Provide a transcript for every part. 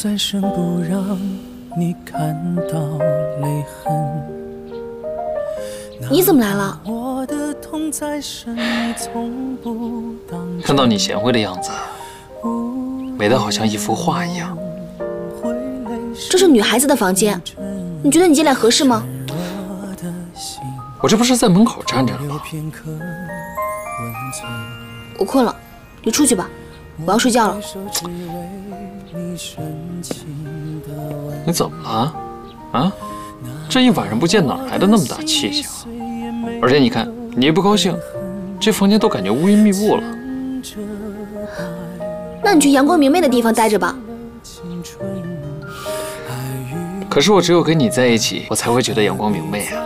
在身，不让你看到泪痕。你怎么来了？看到你贤惠的样子，美得好像一幅画一样。这是女孩子的房间，你觉得你进来合适吗？我这不是在门口站着了吗？我困了，你出去吧，我要睡觉了。 你怎么了？啊，这一晚上不见哪来的那么大气性啊！而且你看，你一不高兴，这房间都感觉乌云密布了。那你去阳光明媚的地方待着吧。可是我只有跟你在一起，我才会觉得阳光明媚啊！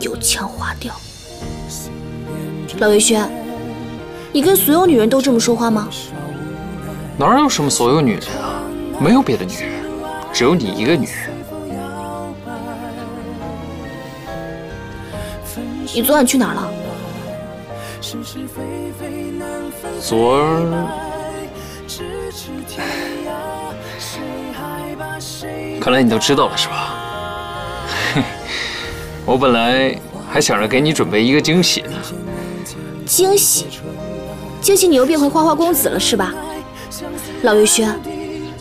油腔滑调，老魏轩，你跟所有女人都这么说话吗？ 哪有什么所有女人啊？没有别的女人，只有你一个女人。你昨晚去哪儿了？昨儿……看来你都知道了是吧？我本来还想着给你准备一个惊喜呢。惊喜？惊喜你又变回花花公子了是吧？ 老月轩，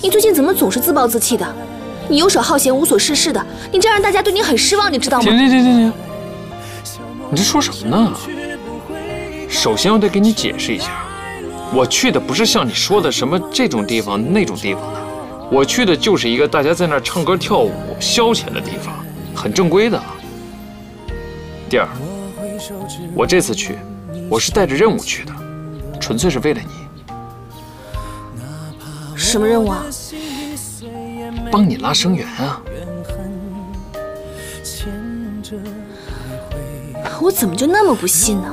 你最近怎么总是自暴自弃的？你游手好闲、无所事事的，你这样让大家对你很失望，你知道吗？停！你这说什么呢？首先我得给你解释一下，我去的不是像你说的什么这种地方、那种地方的，我去的就是一个大家在那儿唱歌跳舞、消遣的地方，很正规的。第二，我这次去，我是带着任务去的，纯粹是为了你。 什么任务啊？帮你拉生源啊！我怎么就那么不信呢？